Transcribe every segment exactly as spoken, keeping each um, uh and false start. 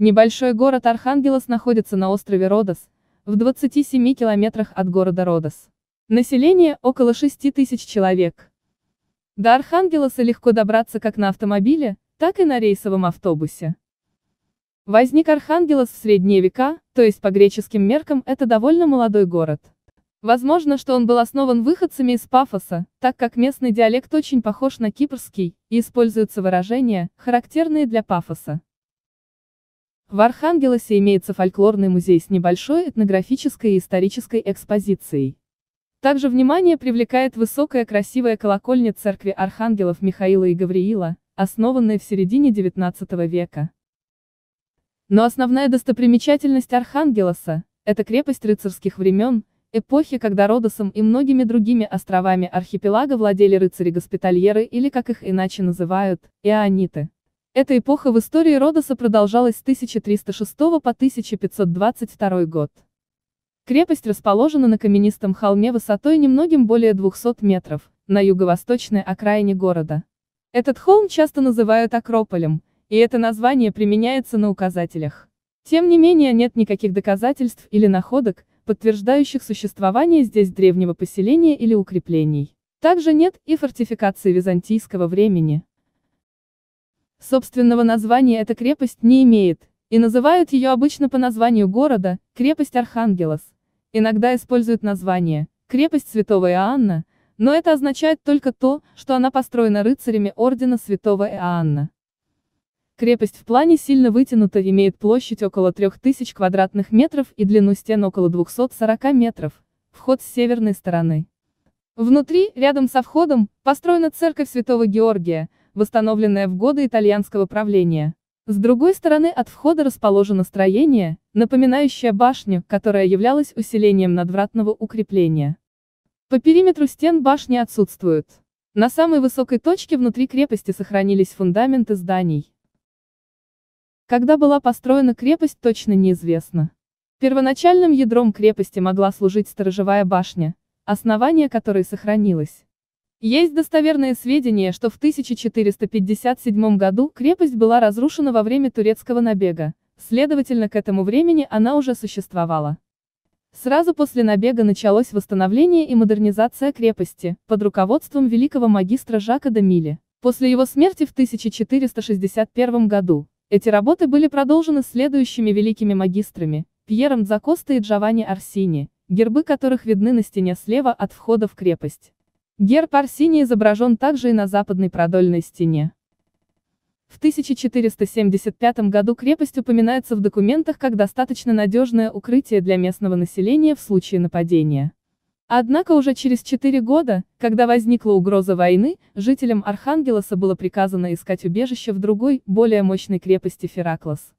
Небольшой город Архангелос находится на острове Родос, в двадцати семи километрах от города Родос. Население – около шести тысяч человек. До Архангелоса легко добраться как на автомобиле, так и на рейсовом автобусе. Возник Архангелос в средние века, то есть по греческим меркам это довольно молодой город. Возможно, что он был основан выходцами из Пафоса, так как местный диалект очень похож на кипрский, и используются выражения, характерные для Пафоса. В Архангелосе имеется фольклорный музей с небольшой этнографической и исторической экспозицией. Также внимание привлекает высокая красивая колокольня церкви архангелов Михаила и Гавриила, основанная в середине девятнадцатого века. Но основная достопримечательность Архангелоса – это крепость рыцарских времен, эпохи, когда Родосом и многими другими островами архипелага владели рыцари-госпитальеры или, как их иначе называют, иониты. Эта эпоха в истории Родоса продолжалась с тысяча триста шестого по тысяча пятьсот двадцать второй год. Крепость расположена на каменистом холме высотой немногим более двухсот метров, на юго-восточной окраине города. Этот холм часто называют Акрополем, и это название применяется на указателях. Тем не менее нет никаких доказательств или находок, подтверждающих существование здесь древнего поселения или укреплений. Также нет и фортификации византийского времени. Собственного названия эта крепость не имеет, и называют ее обычно по названию города, крепость Архангелос. Иногда используют название, крепость Святого Иоанна, но это означает только то, что она построена рыцарями ордена Святого Иоанна. Крепость в плане сильно вытянута, имеет площадь около трёх тысяч квадратных метров и длину стен около двухсот сорока метров, вход с северной стороны. Внутри, рядом со входом, построена церковь Святого Георгия, восстановленная в годы итальянского правления. С другой стороны от входа расположено строение, напоминающее башню, которая являлась усилением надвратного укрепления. По периметру стен башни отсутствуют. На самой высокой точке внутри крепости сохранились фундаменты зданий. Когда была построена крепость, точно неизвестно. Первоначальным ядром крепости могла служить сторожевая башня, основание которой сохранилось. Есть достоверные сведения, что в тысяча четыреста пятьдесят седьмом году крепость была разрушена во время турецкого набега, следовательно, к этому времени она уже существовала. Сразу после набега началось восстановление и модернизация крепости, под руководством великого магистра Жака де Мили. После его смерти в тысяча четыреста шестьдесят первом году, эти работы были продолжены следующими великими магистрами, Пьером Дзакоста и Джованни Арсини, гербы которых видны на стене слева от входа в крепость. Герб Арсини изображен также и на западной продольной стене. В тысяча четыреста семьдесят пятом году крепость упоминается в документах как достаточно надежное укрытие для местного населения в случае нападения. Однако уже через четыре года, когда возникла угроза войны, жителям Архангелоса было приказано искать убежище в другой, более мощной крепости Фераклос.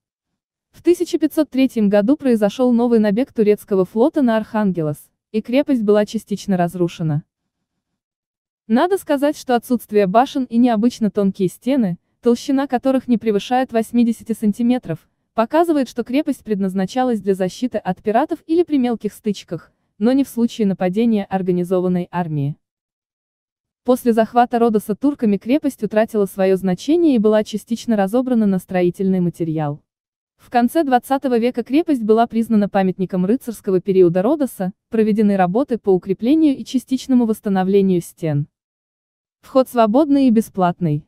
В тысяча пятьсот третьем году произошел новый набег турецкого флота на Архангелос, и крепость была частично разрушена. Надо сказать, что отсутствие башен и необычно тонкие стены, толщина которых не превышает восьмидесяти сантиметров, показывает, что крепость предназначалась для защиты от пиратов или при мелких стычках, но не в случае нападения организованной армии. После захвата Родоса турками крепость утратила свое значение и была частично разобрана на строительный материал. В конце двадцатого века крепость была признана памятником рыцарского периода Родоса, проведены работы по укреплению и частичному восстановлению стен. Вход свободный и бесплатный.